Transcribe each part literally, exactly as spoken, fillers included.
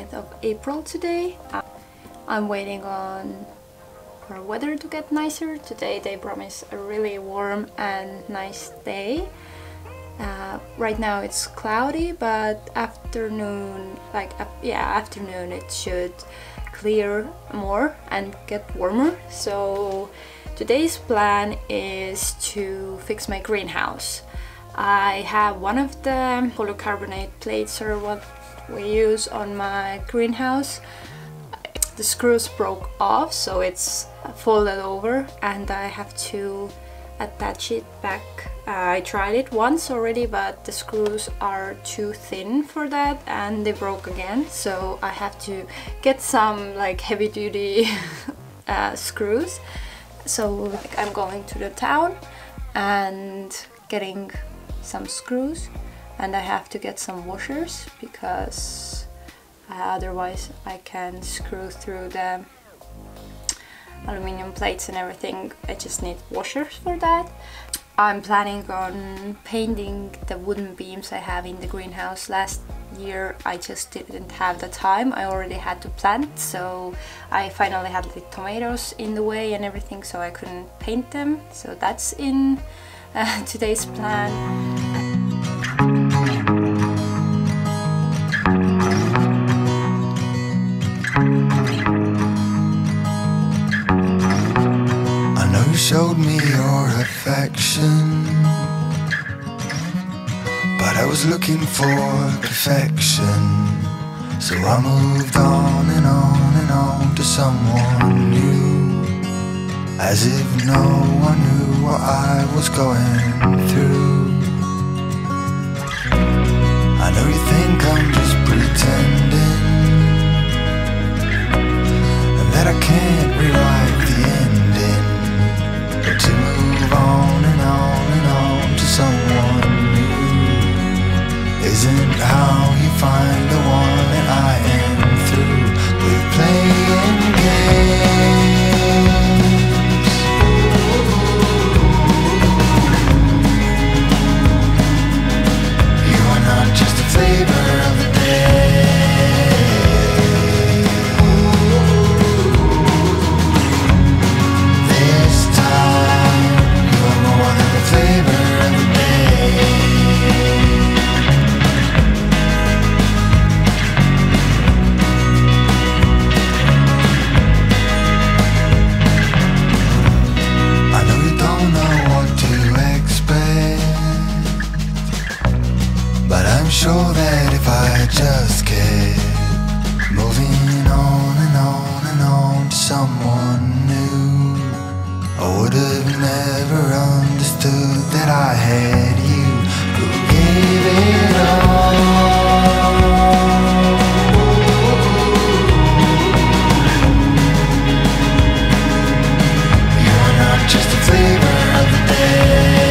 ninth of April today. I'm waiting on for weather to get nicer. Today they promise a really warm and nice day. Uh, right now it's cloudy, but afternoon, like uh, yeah, afternoon it should clear more and get warmer. So today's plan is to fix my greenhouse. I have one of the polycarbonate plates, or what we use on my greenhouse. The screws broke off, so it's folded over and I have to attach it back. Uh, I tried it once already, but the screws are too thin for that and they broke again, so I have to get some like heavy duty uh, screws. So like, I'm going to the town and getting some screws, and I have to get some washers because uh, otherwise I can screw through the aluminum plates and everything. I just need washers for that. I'm planning on painting the wooden beams I have in the greenhouse. Last year I just didn't have the time. I already had to plant, so I finally had the tomatoes in the way and everything, so I couldn't paint them. So that's in uh, today's plan. Showed me your affection, but I was looking for perfection. So I moved on and on and on to someone new, as if no one knew what I was going through. I know you think I'm just pretending, and that I can't rewrite the end, to move on and on and on to someone new isn't how you find the one that I am through with playing games. You are not just a flavor of the day. Sure that if I just kept moving on and on and on to someone new, I would have never understood that I had you who gave it all. You're not just a flavor of the day.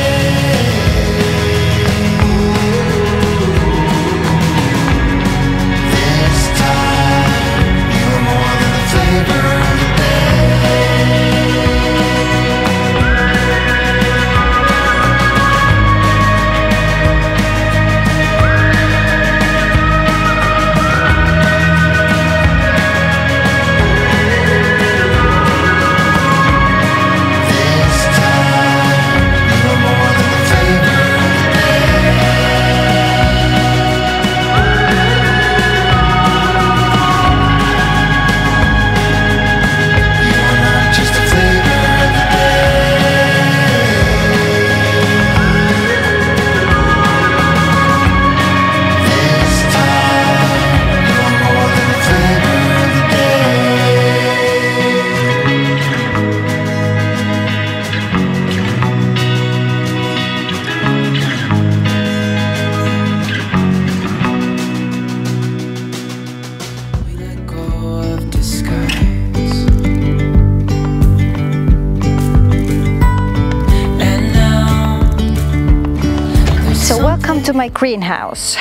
To my greenhouse.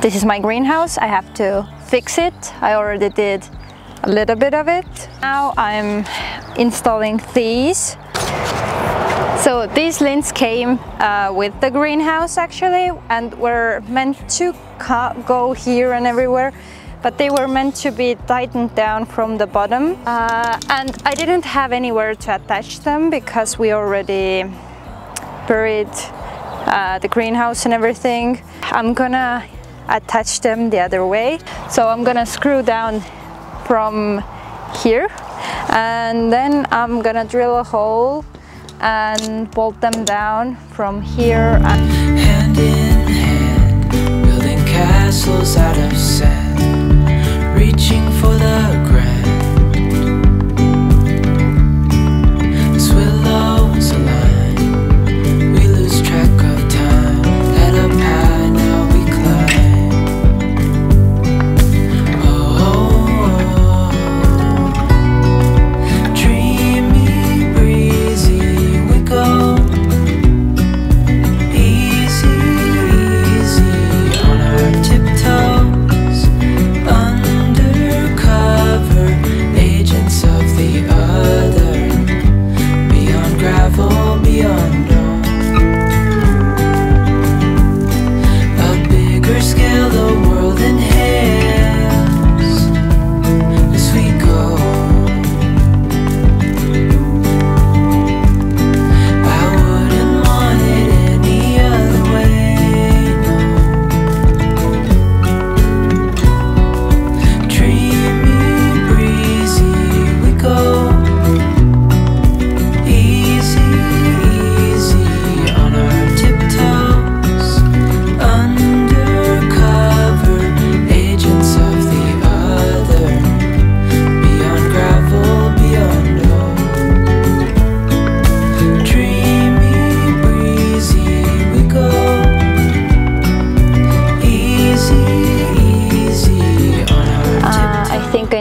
This is my greenhouse. I have to fix it. I already did a little bit of it. Now I'm installing these. So these lines came uh, with the greenhouse actually, and were meant to go here and everywhere, but they were meant to be tightened down from the bottom, uh, and I didn't have anywhere to attach them because we already buried uh, the greenhouse and everything. I'm gonna attach them the other way, so I'm gonna screw down from here and then I'm gonna drill a hole and bolt them down from here. And hand in hand, building castles out of sand, reaching for the grand. As willows align, we lose track of time. Head up high, now we climb. Oh, oh, oh. Dreamy, breezy, we go.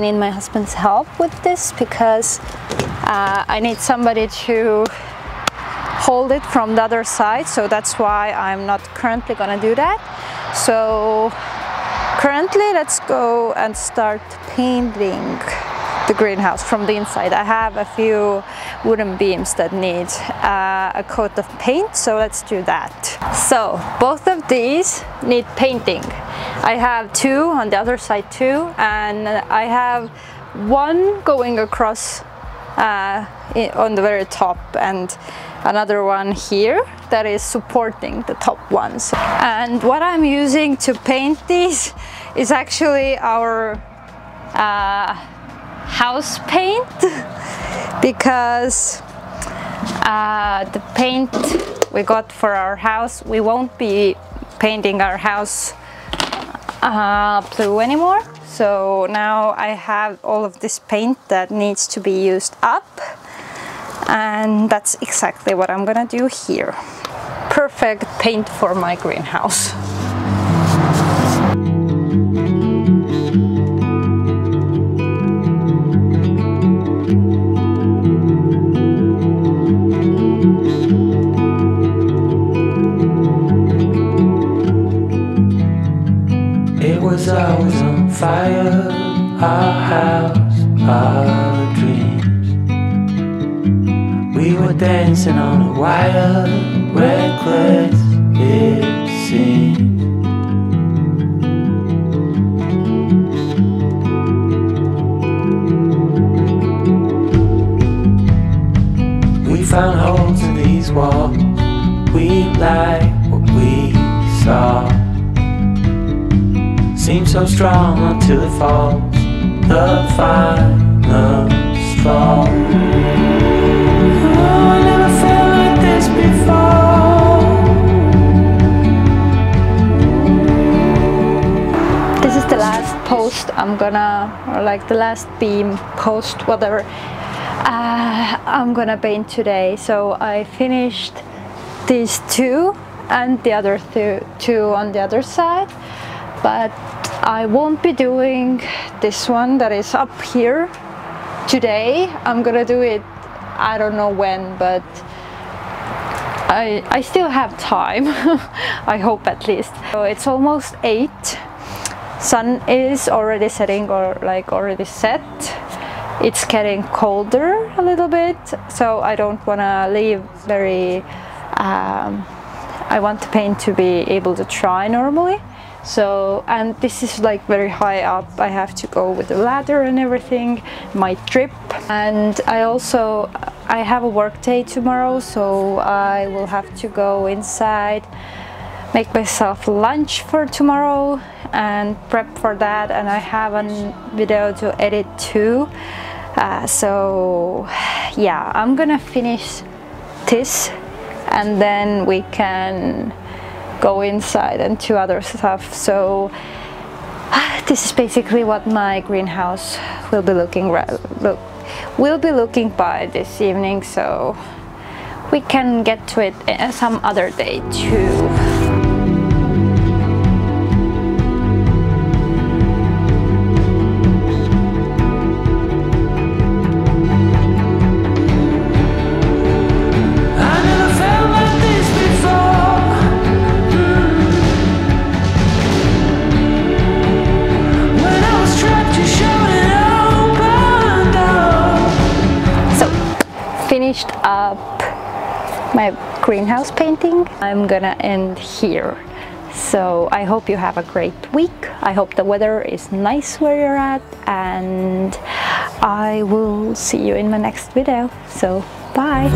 Need my husband's help with this because uh, I need somebody to hold it from the other side, so that's why I'm not currently gonna do that. So currently let's go and start painting the greenhouse from the inside. I have a few wooden beams that need uh, a coat of paint, so let's do that. So both of these need painting. I have two on the other side too, and I have one going across uh, on the very top and another one here that is supporting the top ones. And what I'm using to paint these is actually our uh, house paint because uh, the paint we got for our house, we won't be painting our house Uh, blue anymore. So now I have all of this paint that needs to be used up, and that's exactly what I'm gonna do here. Perfect paint for my greenhouse. I was on fire, our house, our dreams. We were dancing on a wire, reckless it seemed. We found holes in these walls, we liked what we saw. Seems so strong until it falls, the final straw. Oh, I never felt like this before. This is the last post I'm gonna, or like the last beam, post, whatever, uh, I'm gonna paint today. So I finished these two and the other th two on the other side. But I won't be doing this one that is up here today. I'm gonna do it, I don't know when, but I, I still have time. I hope at least. So it's almost eight. Sun is already setting, or like already set. It's getting colder a little bit, so I don't wanna leave very, um, I want the paint to be able to dry normally. So, and this is like very high up, I have to go with a ladder and everything, my trip. And I also, I have a work day tomorrow, so I will have to go inside, make myself lunch for tomorrow and prep for that, and I have a video to edit too. Uh, so yeah, I'm gonna finish this and then we can go inside and do other stuff. So this is basically what my greenhouse will be looking look will be looking by this evening, so we can get to it some other day too. Up my greenhouse painting. I'm gonna end here. So I hope you have a great week. I hope the weather is nice where you're at, and I will see you in my next video. So bye.